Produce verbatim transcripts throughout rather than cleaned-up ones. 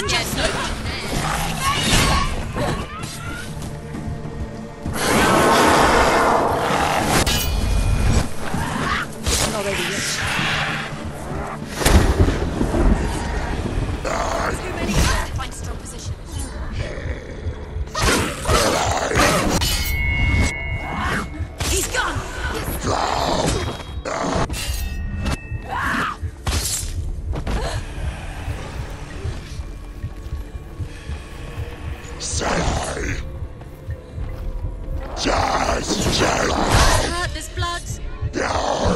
vengeance! Already rich. Too many to find strong positions. He's gone! Say, just chill out. Hurt this blood. Down.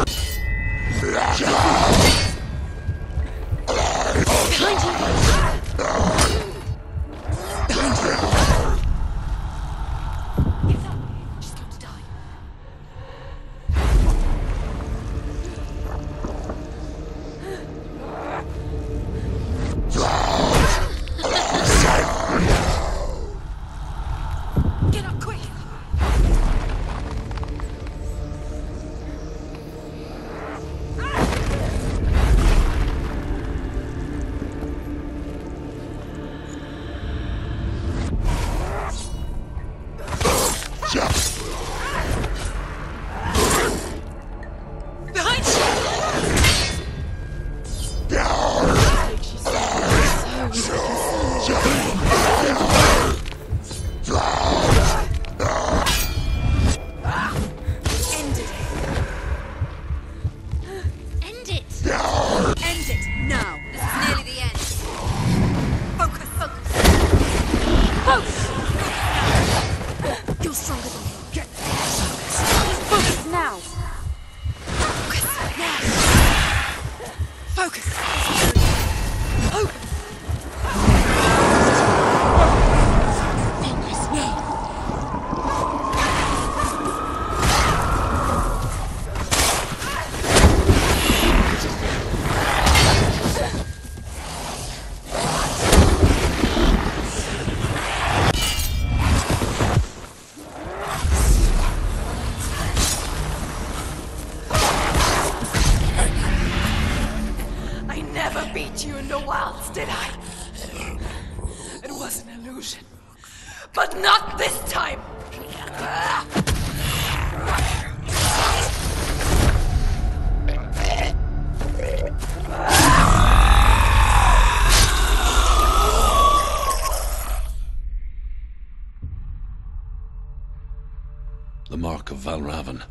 Valravan,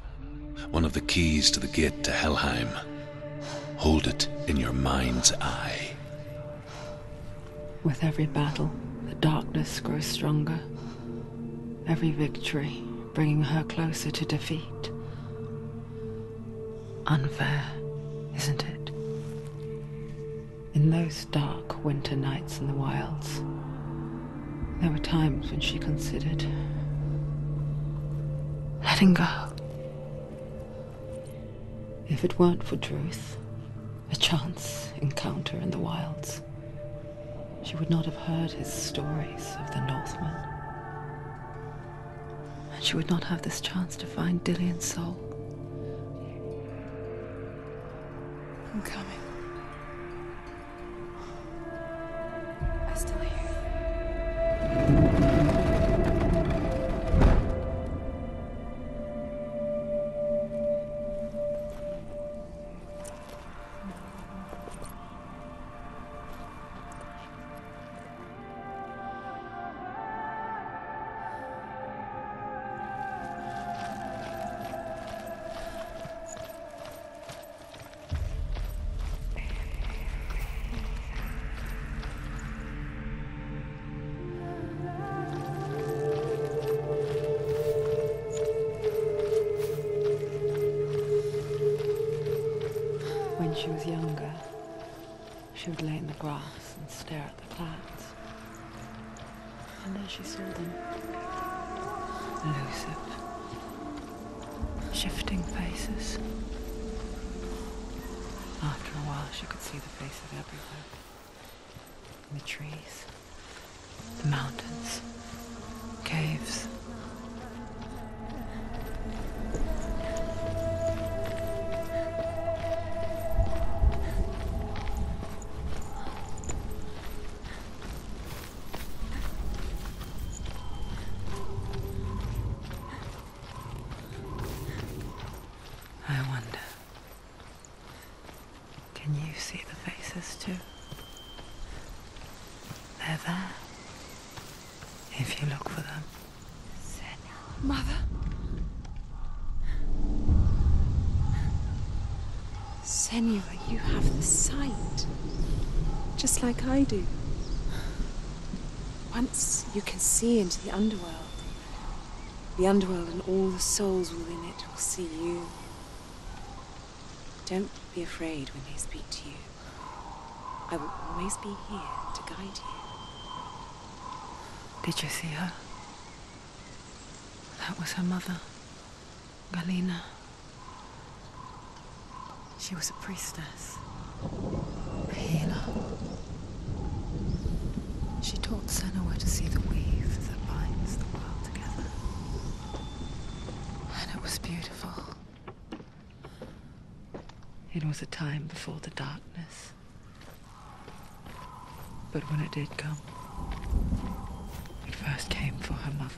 one of the keys to the gate to Helheim. Hold it in your mind's eye. With every battle, the darkness grows stronger. Every victory, bringing her closer to defeat. Unfair, isn't it? In those dark winter nights in the wilds, there were times when she considered letting go. If it weren't for Druth, a chance encounter in the wilds, she would not have heard his stories of the Northmen. And she would not have this chance to find Dillian's soul. I'm coming. I still hear you. When she was younger, she would lay in the grass and stare at the clouds. And there she saw them. Elusive. Shifting faces. After a while, she could see the faces everywhere. In the trees, the mountains, caves. Mother? Senua, you have the sight. Just like I do. Once you can see into the underworld, the underworld and all the souls within it will see you. Don't be afraid when they speak to you. I will always be here to guide you. Did you see her? That was her mother, Galena. She was a priestess, a healer. She taught Senua to see the weave that binds the world together. And it was beautiful. It was a time before the darkness. But when it did come, it first came for her mother.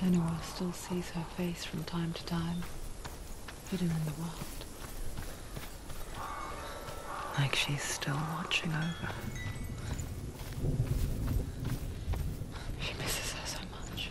Senua still sees her face from time to time, hidden in the world. Like she's still watching over. She misses her so much.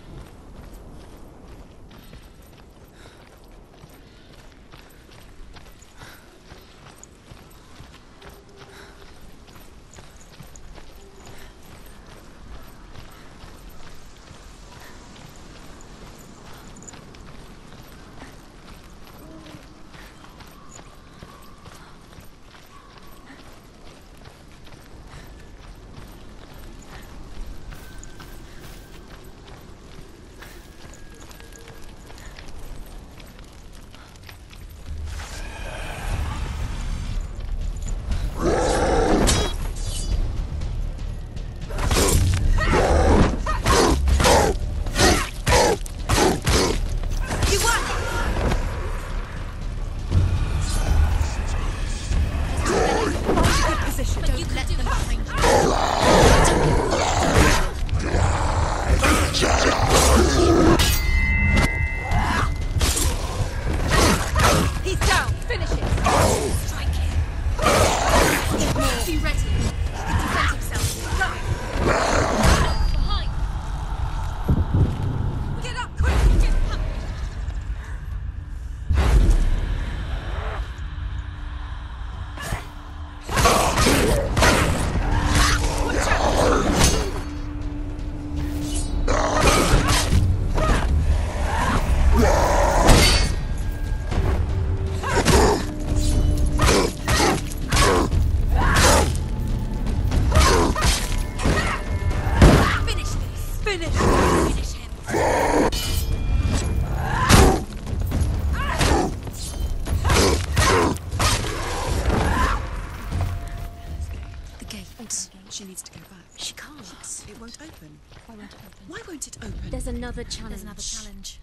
Another challenge. There's another challenge.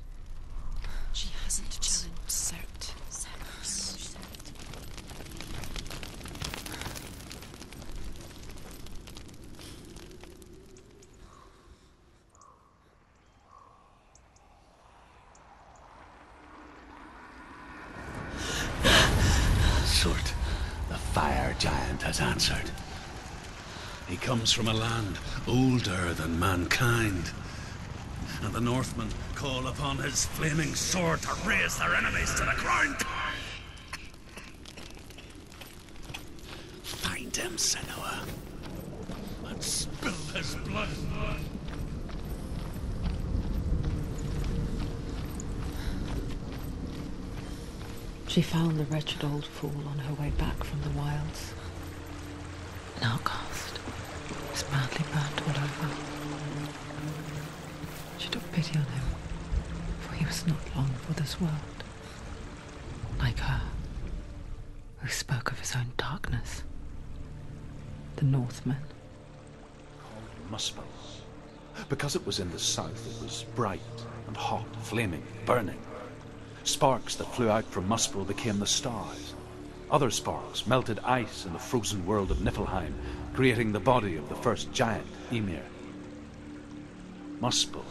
She hasn't challenged Surt. Surt, the fire giant, has answered. He comes from a land older than mankind. And the Northmen call upon his flaming sword to raise their enemies to the ground. Find him, Senua, and spill his blood. She found the wretched old fool on her way back from the wilds. An outcast, was madly burnt all over. She took pity on him, for he was not long for this world. Like her, who spoke of his own darkness. The Northmen. Called Muspel. Because it was in the south, it was bright and hot, flaming, burning. Sparks that flew out from Muspel became the stars. Other sparks melted ice in the frozen world of Niflheim, creating the body of the first giant, Ymir. Muspel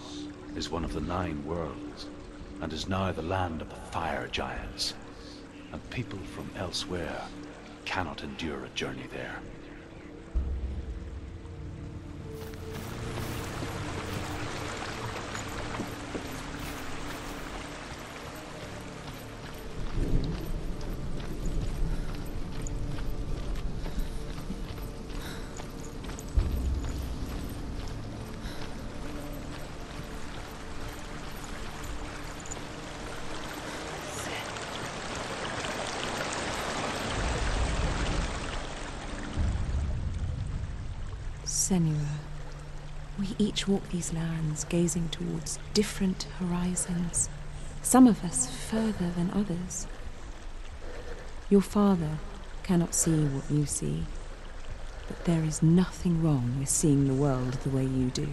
is one of the nine worlds, and is now the land of the fire giants, and people from elsewhere cannot endure a journey there. Senua, we each walk these lands gazing towards different horizons, some of us further than others. Your father cannot see what you see, but there is nothing wrong with seeing the world the way you do.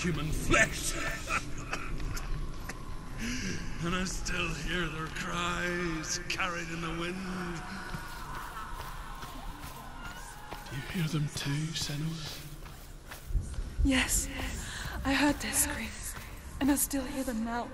Human flesh! And I still hear their cries carried in the wind. Do you hear them too, Senua? Yes, I heard their screams, and I still hear them now.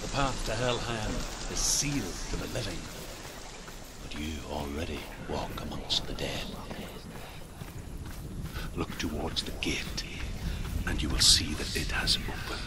The path to Helheim is sealed for the living, but you already walk amongst the dead. Look towards the gate, and you will see that it has opened.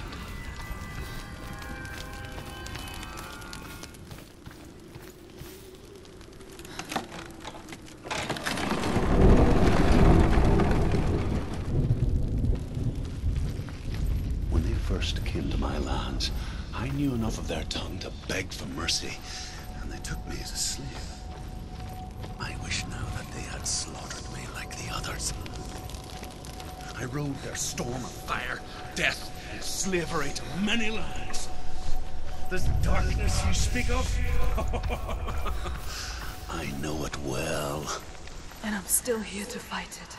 of their tongue to beg for mercy, and they took me as a slave. I wish now that they had slaughtered me like the others. I rode their storm of fire, death, and slavery to many lands. This darkness you speak of? I know it well. And I'm still here to fight it.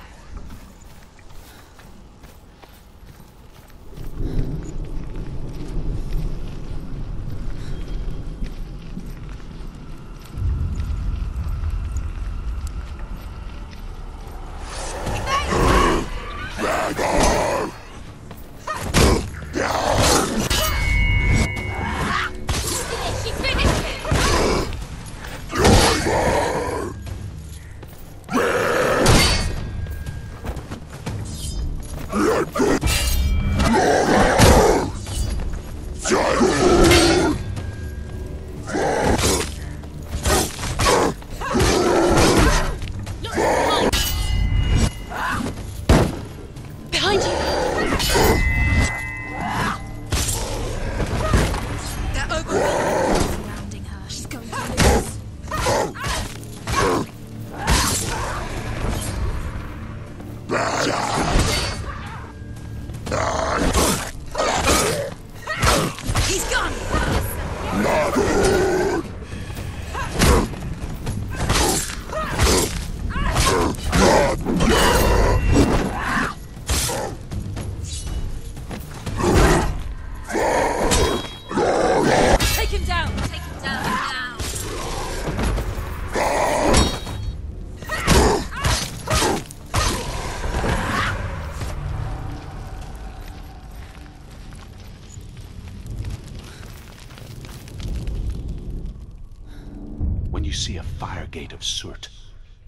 Gate of Surt,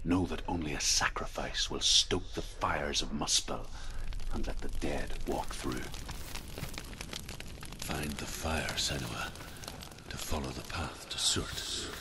know that only a sacrifice will stoke the fires of Muspel, and let the dead walk through. Find the fire, Senua, to follow the path to Surt.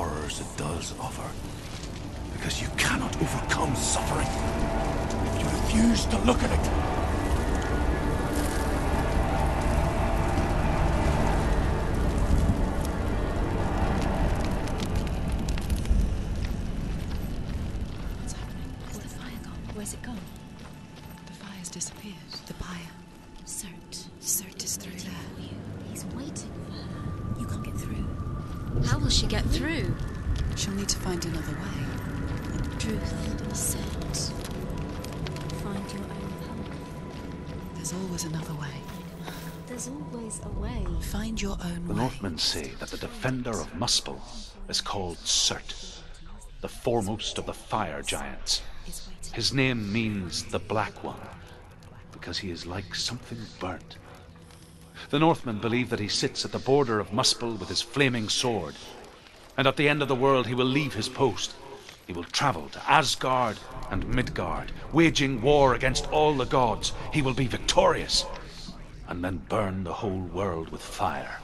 horrors it does offer. Because you cannot overcome suffering if you refuse to look at it. What's happening? Has the fire gone? Where's it gone? The fire's disappeared. The pyre. Surt. Surt is through there. He's waiting for her. You can't get through. How will she get through? She'll need to find another way. Druth, Surt, find your own path. There's always another way. There's always a way. Find your own way. The Northmen say that the defender of Muspel is called Surt, the foremost of the fire giants. His name means the Black One, because he is like something burnt. The Northmen believe that he sits at the border of Muspel with his flaming sword, and at the end of the world he will leave his post. He will travel to Asgard and Midgard, waging war against all the gods. He will be victorious, and then burn the whole world with fire.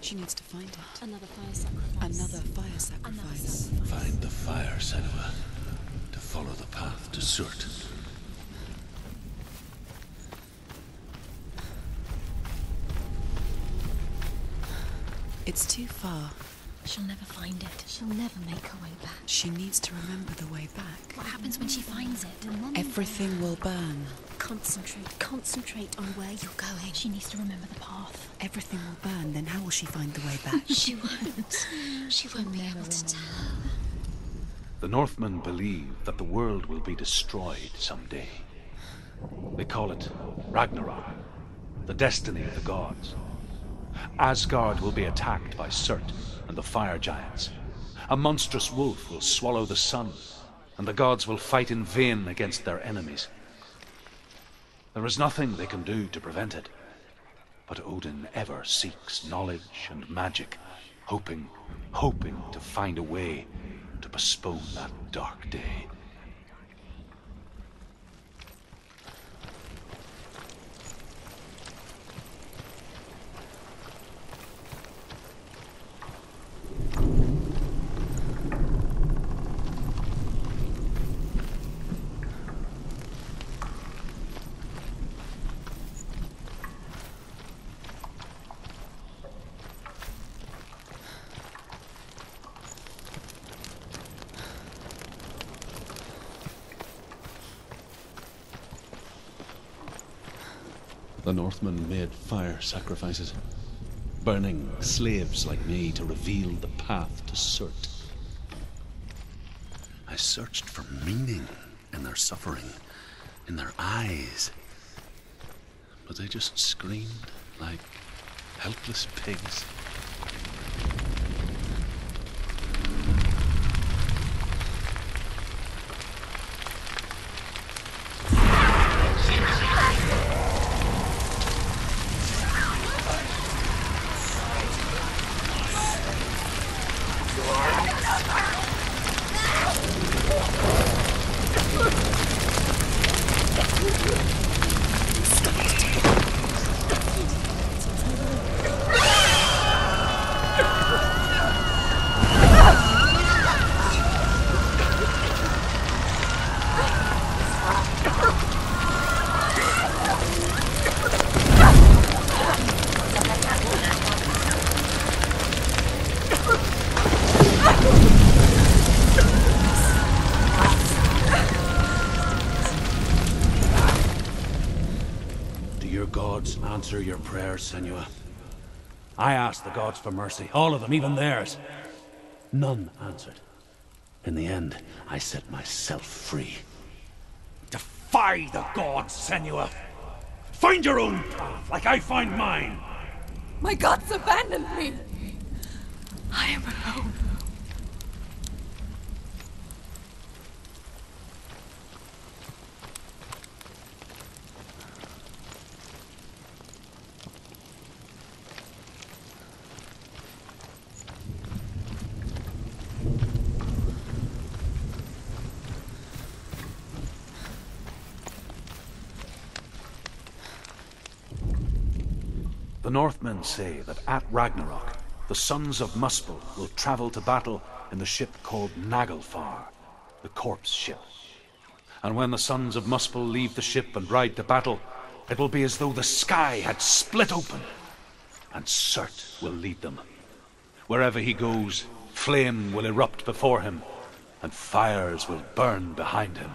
She needs to find it. Another fire sacrifice. Another fire sacrifice. Another sacrifice. Find the fire, Senua, to follow the path to Surt. It's too far. She'll never find it. She'll never make her way back. She needs to remember the way back. What happens when she finds it? Everything will burn. Concentrate. Concentrate on where you're going. She needs to remember the path. Everything will burn, then how will she find the way back? She won't. She won't be able to tell. The Northmen believe that the world will be destroyed someday. They call it Ragnarok, the destiny of the gods. Asgard will be attacked by Surt and the fire giants. A monstrous wolf will swallow the sun, and the gods will fight in vain against their enemies. There is nothing they can do to prevent it, but Odin ever seeks knowledge and magic, hoping, hoping to find a way to postpone that dark day. The Northmen made fire sacrifices, burning slaves like me to reveal the path to Surt. I searched for meaning in their suffering, in their eyes, but they just screamed like helpless pigs. answer your prayers, Senua. I asked the gods for mercy, all of them, even theirs. None answered. In the end, I set myself free. Defy the gods, Senua! Find your own path, like I find mine! My gods abandoned me! I am alone. The Northmen say that at Ragnarok, the sons of Muspel will travel to battle in the ship called Naglfar, the corpse ship. And when the sons of Muspel leave the ship and ride to battle, it will be as though the sky had split open, and Surt will lead them. Wherever he goes, flame will erupt before him, and fires will burn behind him.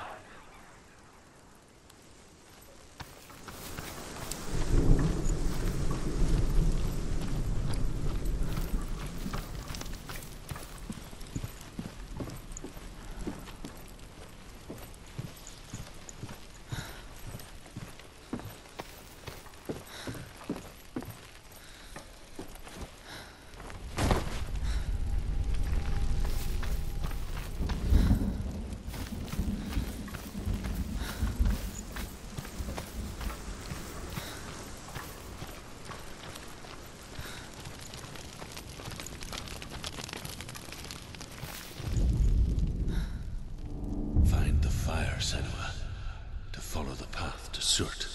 Senua, to follow the path to Surt.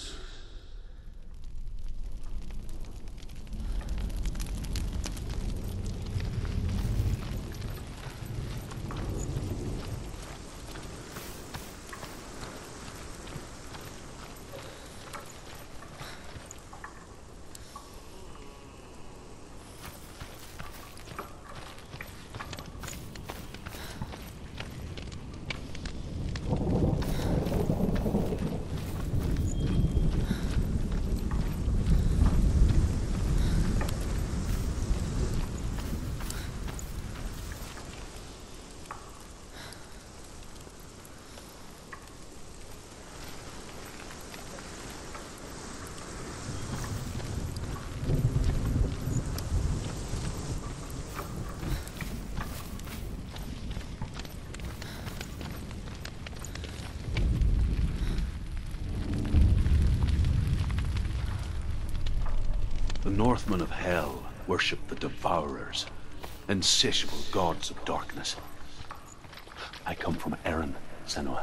The Northmen of Hell worship the Devourers, insatiable gods of darkness. I come from Erin, Senua,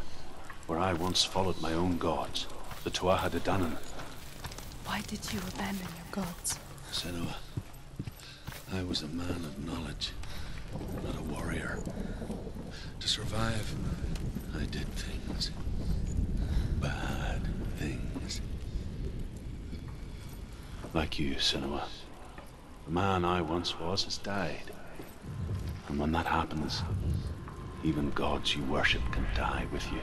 where I once followed my own gods, the Tuatha de Danann. Why did you abandon your gods? Senua, I was a man of knowledge, not a warrior. To survive, I did things. Bad things. Like you, Senua. The man I once was has died. And when that happens, even gods you worship can die with you.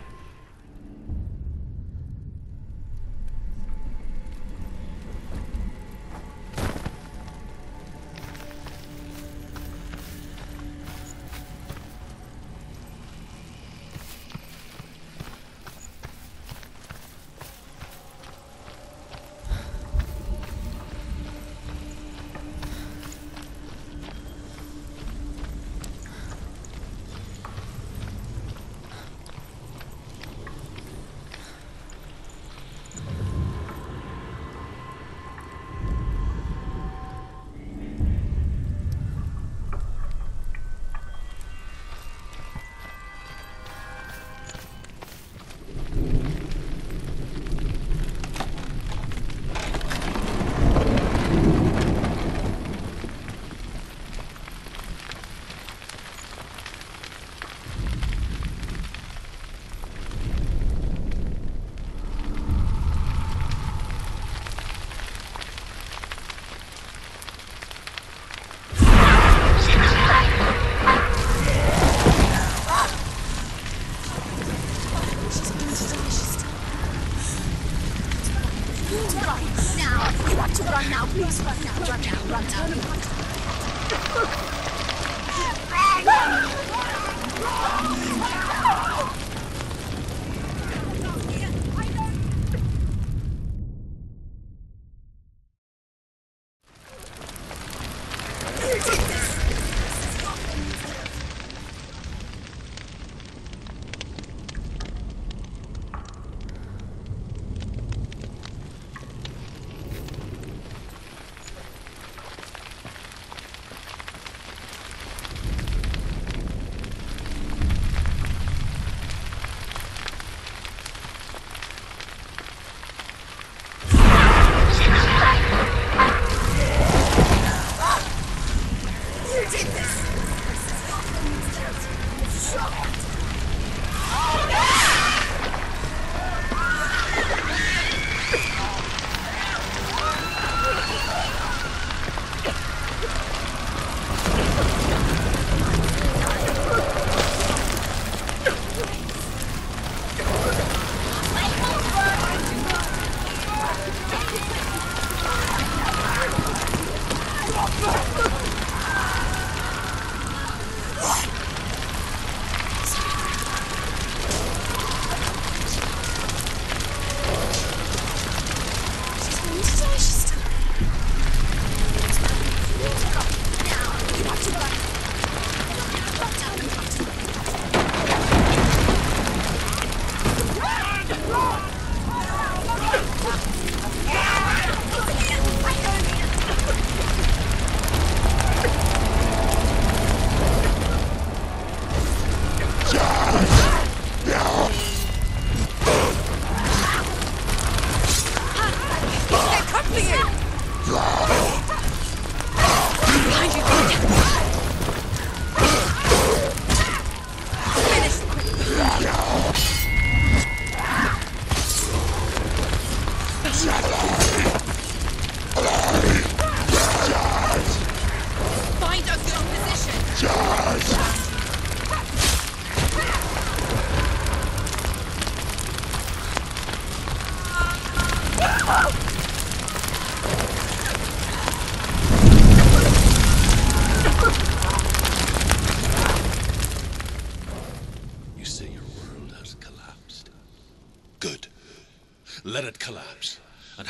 creatures!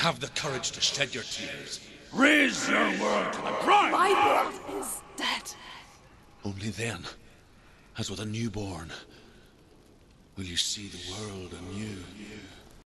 Have the courage to shed your tears. Raise your world to the bride! My world is dead. Only then, as with a newborn, will you see the world anew.